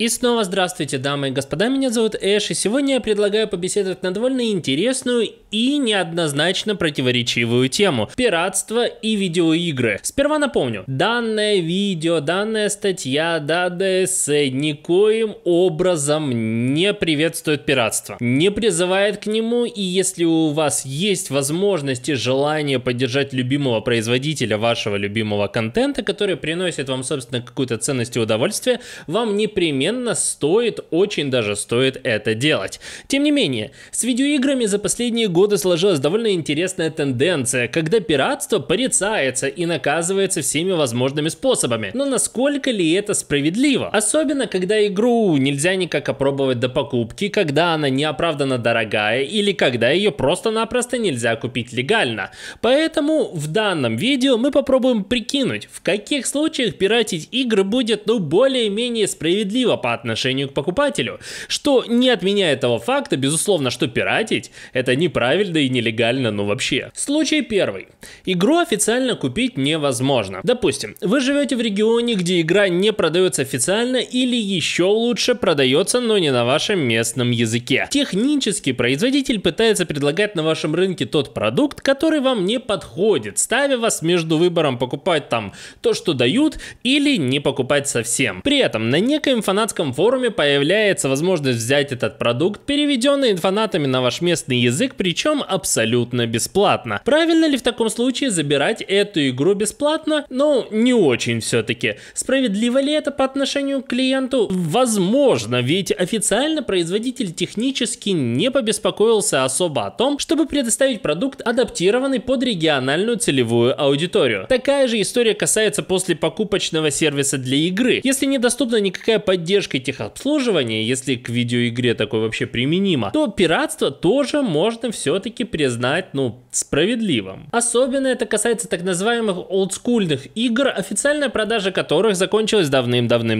И снова здравствуйте, дамы и господа, меня зовут Эш, и сегодня я предлагаю побеседовать на довольно интересную и неоднозначно противоречивую тему – пиратство и видеоигры. Сперва напомню, данное видео, данная статья, данное эссе никоим образом не приветствует пиратство, не призывает к нему, и если у вас есть возможность и желание поддержать любимого производителя вашего любимого контента, который приносит вам, собственно, какую-то ценность и удовольствие, вам непременно стоит, очень даже стоит это делать. Тем не менее, с видеоиграми за последние годы сложилась довольно интересная тенденция, когда пиратство порицается и наказывается всеми возможными способами. Но насколько ли это справедливо? Особенно, когда игру нельзя никак опробовать до покупки, когда она неоправданно дорогая или когда ее просто-напросто нельзя купить легально. Поэтому в данном видео мы попробуем прикинуть, в каких случаях пиратить игры будет, ну, более-менее справедливо по отношению к покупателю, что не отменяет того факта, безусловно, что пиратить это неправильно и нелегально, ну вообще. Случай первый. Игру официально купить невозможно. Допустим, вы живете в регионе, где игра не продается официально или еще лучше продается, но не на вашем местном языке. Технически производитель пытается предлагать на вашем рынке тот продукт, который вам не подходит, ставя вас между выбором покупать там то, что дают, или не покупать совсем. При этом на некоем фанатском форуме появляется возможность взять этот продукт, переведенный фанатами на ваш местный язык, причем абсолютно бесплатно. Правильно ли в таком случае забирать эту игру бесплатно? Ну, не очень все-таки. Справедливо ли это по отношению к клиенту? Возможно, ведь официально производитель технически не побеспокоился особо о том, чтобы предоставить продукт, адаптированный под региональную целевую аудиторию. Такая же история касается послепокупочного сервиса для игры. Если недоступна никакая поддержка техобслуживания, если к видеоигре такое вообще применимо, то пиратство тоже можно все-таки признать, ну, справедливым. Особенно это касается так называемых олдскульных игр, официальная продажа которых закончилась давным-давно.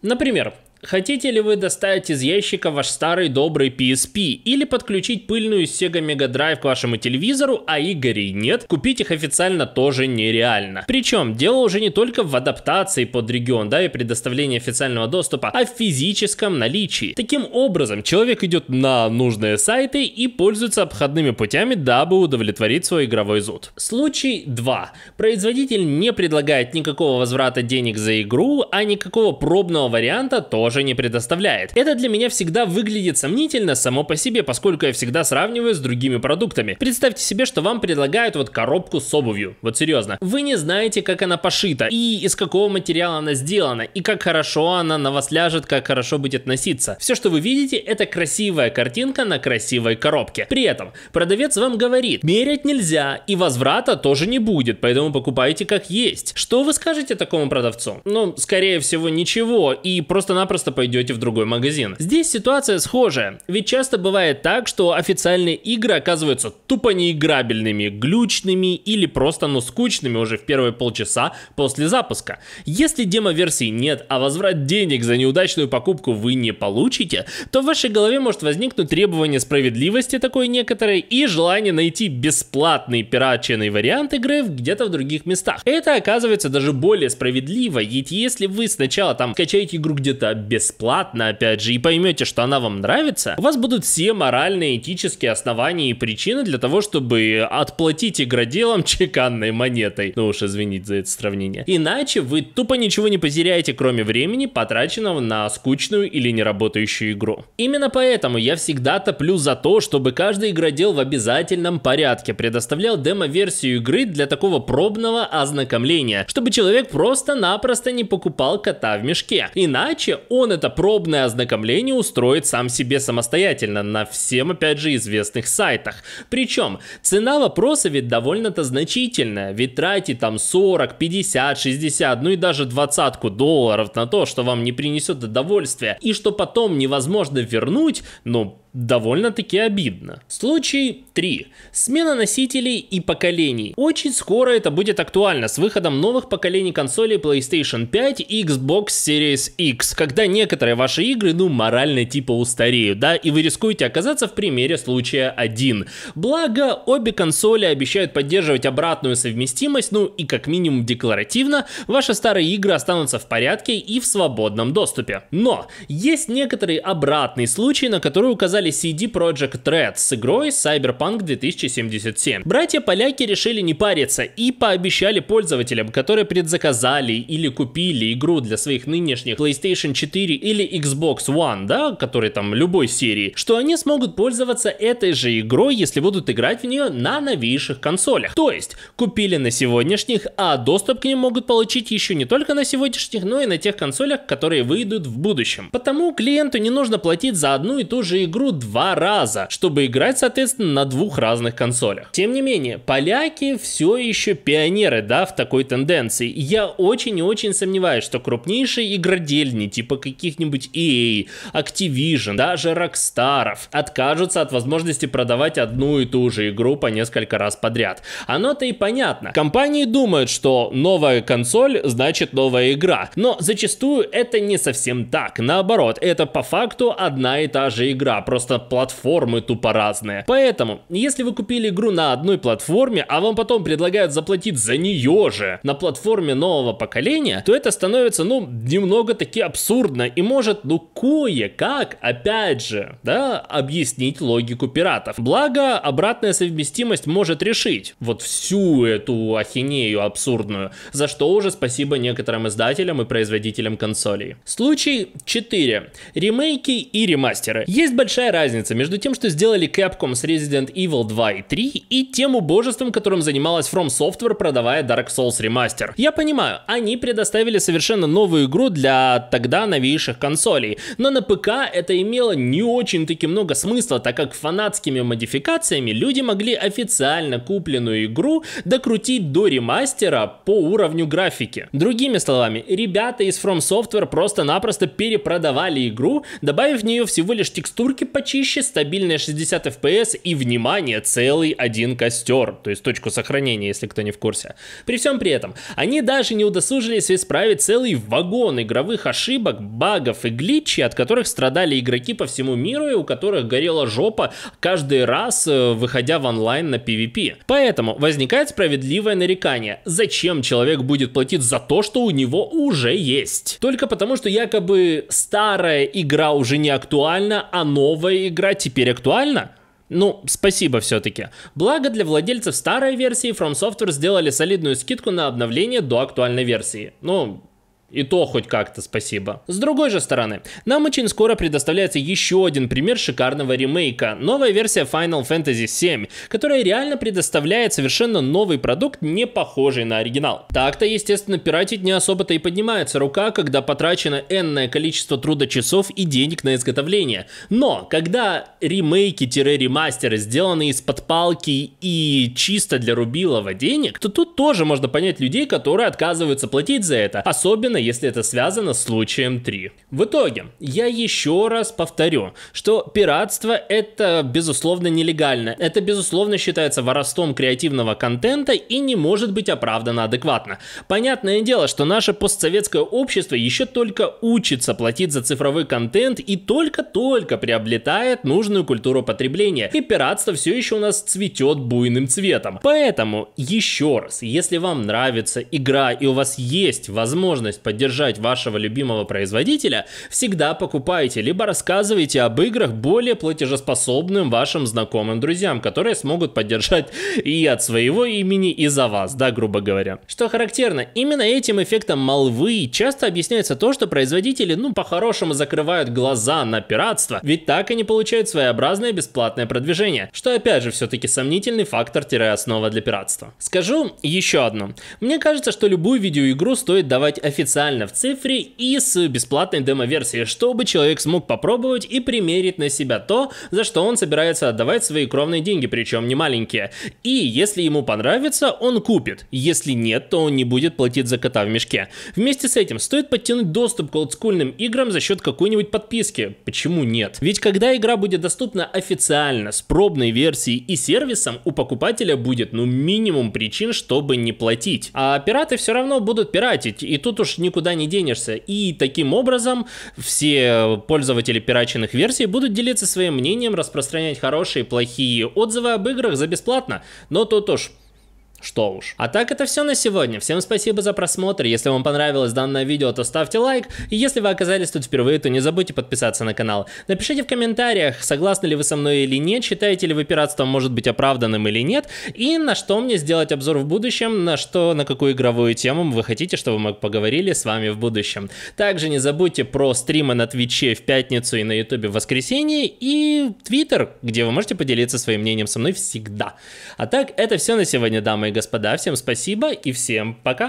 Например, хотите ли вы достать из ящика ваш старый добрый PSP или подключить пыльную Sega Mega Drive к вашему телевизору, а игр нет, купить их официально тоже нереально. Причем дело уже не только в адаптации под регион, да, и предоставлении официального доступа, а в физическом наличии. Таким образом, человек идет на нужные сайты и пользуется обходными путями, дабы удовлетворить свой игровой зуд. Случай 2. Производитель не предлагает никакого возврата денег за игру, а никакого пробного варианта тоже не предоставляет. Это для меня всегда выглядит сомнительно само по себе, поскольку я всегда сравниваю с другими продуктами. Представьте себе, что вам предлагают вот коробку с обувью. Вот серьезно. Вы не знаете, как она пошита, и из какого материала она сделана, и как хорошо она на вас ляжет, как хорошо будет носиться. Все, что вы видите, это красивая картинка на красивой коробке. При этом продавец вам говорит, мерять нельзя, и возврата тоже не будет, поэтому покупайте как есть. Что вы скажете такому продавцу? Ну, скорее всего, ничего, и просто-напросто пойдете в другой магазин. Здесь ситуация схожая, ведь часто бывает так, что официальные игры оказываются тупо неиграбельными, глючными или просто, ну, скучными уже в первые полчаса после запуска. Если демо-версии нет, а возврат денег за неудачную покупку вы не получите, то в вашей голове может возникнуть требование справедливости такой некоторой и желание найти бесплатный пиратченный вариант игры где-то в других местах. Это оказывается даже более справедливо, ведь если вы сначала там скачаете игру где-то бесплатно, опять же, и поймете, что она вам нравится, у вас будут все моральные, этические основания и причины для того, чтобы отплатить игроделам чеканной монетой. Ну уж извините за это сравнение. Иначе вы тупо ничего не потеряете, кроме времени, потраченного на скучную или неработающую игру. Именно поэтому я всегда топлю за то, чтобы каждый игродел в обязательном порядке предоставлял демо-версию игры для такого пробного ознакомления, чтобы человек просто-напросто не покупал кота в мешке. Иначе он это пробное ознакомление устроит сам себе самостоятельно на всем, опять же, известных сайтах. Причем цена вопроса ведь довольно-то значительная, ведь тратить там 40, 50, 60, ну и даже двадцатку долларов на то, что вам не принесет удовольствия и что потом невозможно вернуть, ну... довольно-таки обидно. Случай 3. Смена носителей и поколений. Очень скоро это будет актуально с выходом новых поколений консолей PlayStation 5 и Xbox Series X, когда некоторые ваши игры, ну, морально типа устареют, да, и вы рискуете оказаться в примере случая 1. Благо, обе консоли обещают поддерживать обратную совместимость, ну и как минимум декларативно, ваши старые игры останутся в порядке и в свободном доступе. Но есть некоторый обратный случай, на который указали CD Projekt Red с игрой Cyberpunk 2077. Братья-поляки решили не париться и пообещали пользователям, которые предзаказали или купили игру для своих нынешних PlayStation 4 или Xbox One, да, который там любой серии, что они смогут пользоваться этой же игрой, если будут играть в нее на новейших консолях. То есть, купили на сегодняшних, а доступ к ним могут получить еще не только на сегодняшних, но и на тех консолях, которые выйдут в будущем. Потому клиенту не нужно платить за одну и ту же игру два раза, чтобы играть, соответственно, на двух разных консолях. Тем не менее, поляки все еще пионеры, да, в такой тенденции. Я очень и очень сомневаюсь, что крупнейшие игродельни, типа каких-нибудь EA, Activision, даже Rockstar, откажутся от возможности продавать одну и ту же игру по несколько раз подряд. Оно-то и понятно. Компании думают, что новая консоль значит новая игра, но зачастую это не совсем так. Наоборот, это по факту одна и та же игра, просто платформы тупо разные. Поэтому, если вы купили игру на одной платформе, а вам потом предлагают заплатить за нее же на платформе нового поколения, то это становится, ну, немного-таки абсурдно и может, ну, кое-как, опять же, да, объяснить логику пиратов. Благо, обратная совместимость может решить вот всю эту ахинею абсурдную, за что уже спасибо некоторым издателям и производителям консолей. Случай 4. Ремейки и ремастеры. Есть большая разница между тем, что сделали Capcom с Resident Evil 2 и 3, и тем убожеством, которым занималась From Software, продавая Dark Souls Remaster. Я понимаю, они предоставили совершенно новую игру для тогда новейших консолей, но на ПК это имело не очень-таки много смысла, так как фанатскими модификациями люди могли официально купленную игру докрутить до ремастера по уровню графики. Другими словами, ребята из From Software просто-напросто перепродавали игру, добавив в нее всего лишь текстурки почище, стабильные 60 FPS и, внимание, целый один костер, то есть точку сохранения, если кто не в курсе. При всем при этом, они даже не удосужились исправить целый вагон игровых ошибок, багов и гличей, от которых страдали игроки по всему миру и у которых горела жопа каждый раз, выходя в онлайн на PvP. Поэтому возникает справедливое нарекание: зачем человек будет платить за то, что у него уже есть? Только потому, что якобы старая игра уже не актуальна, а новая игра теперь актуальна? Ну, спасибо все-таки. Благо, для владельцев старой версии From Software сделали солидную скидку на обновление до актуальной версии. Ну, и то хоть как-то спасибо. С другой же стороны, нам очень скоро предоставляется еще один пример шикарного ремейка. Новая версия Final Fantasy VII, которая реально предоставляет совершенно новый продукт, не похожий на оригинал. Так-то, естественно, пиратить не особо-то и поднимается рука, когда потрачено энное количество труда, часов и денег на изготовление. Но когда ремейки-ремастеры сделаны из-под палки и чисто для рубилова денег, то тут тоже можно понять людей, которые отказываются платить за это. Особенно если это связано с случаем 3. В итоге, я еще раз повторю, что пиратство — это, безусловно, нелегально. Это, безусловно, считается воровством креативного контента и не может быть оправдано адекватно. Понятное дело, что наше постсоветское общество еще только учится платить за цифровой контент и только-только приобретает нужную культуру потребления. И пиратство все еще у нас цветет буйным цветом. Поэтому, еще раз, если вам нравится игра и у вас есть возможность поддержать вашего любимого производителя, всегда покупайте, либо рассказывайте об играх более платежеспособным вашим знакомым, друзьям, которые смогут поддержать и от своего имени, и за вас, да, грубо говоря. Что характерно, именно этим эффектом молвы часто объясняется то, что производители, ну, по-хорошему закрывают глаза на пиратство, ведь так они получают своеобразное бесплатное продвижение, что, опять же, все-таки сомнительный фактор-основа для пиратства. Скажу еще одно. Мне кажется, что любую видеоигру стоит давать официально официально в цифре и с бесплатной демо-версией, чтобы человек смог попробовать и примерить на себя то, за что он собирается отдавать свои кровные деньги, причем не маленькие. И если ему понравится, он купит. Если нет, то он не будет платить за кота в мешке. Вместе с этим стоит подтянуть доступ к олдскульным играм за счет какой-нибудь подписки. Почему нет? Ведь когда игра будет доступна официально с пробной версией и сервисом, у покупателя будет ну минимум причин, чтобы не платить. А пираты все равно будут пиратить, и тут уж никуда не денешься. И таким образом все пользователи пираченных версий будут делиться своим мнением, распространять хорошие и плохие отзывы об играх за бесплатно. Но тут уж... что уж. А так это все на сегодня. Всем спасибо за просмотр. Если вам понравилось данное видео, то ставьте лайк. И если вы оказались тут впервые, то не забудьте подписаться на канал. Напишите в комментариях, согласны ли вы со мной или нет, считаете ли вы пиратство может быть оправданным или нет, и на что мне сделать обзор в будущем, на какую игровую тему вы хотите, чтобы мы поговорили с вами в будущем. Также не забудьте про стримы на Твиче в пятницу и на Ютубе в воскресенье, и Твиттер, где вы можете поделиться своим мнением со мной всегда. А так это все на сегодня, дамы и господа, всем спасибо и всем пока!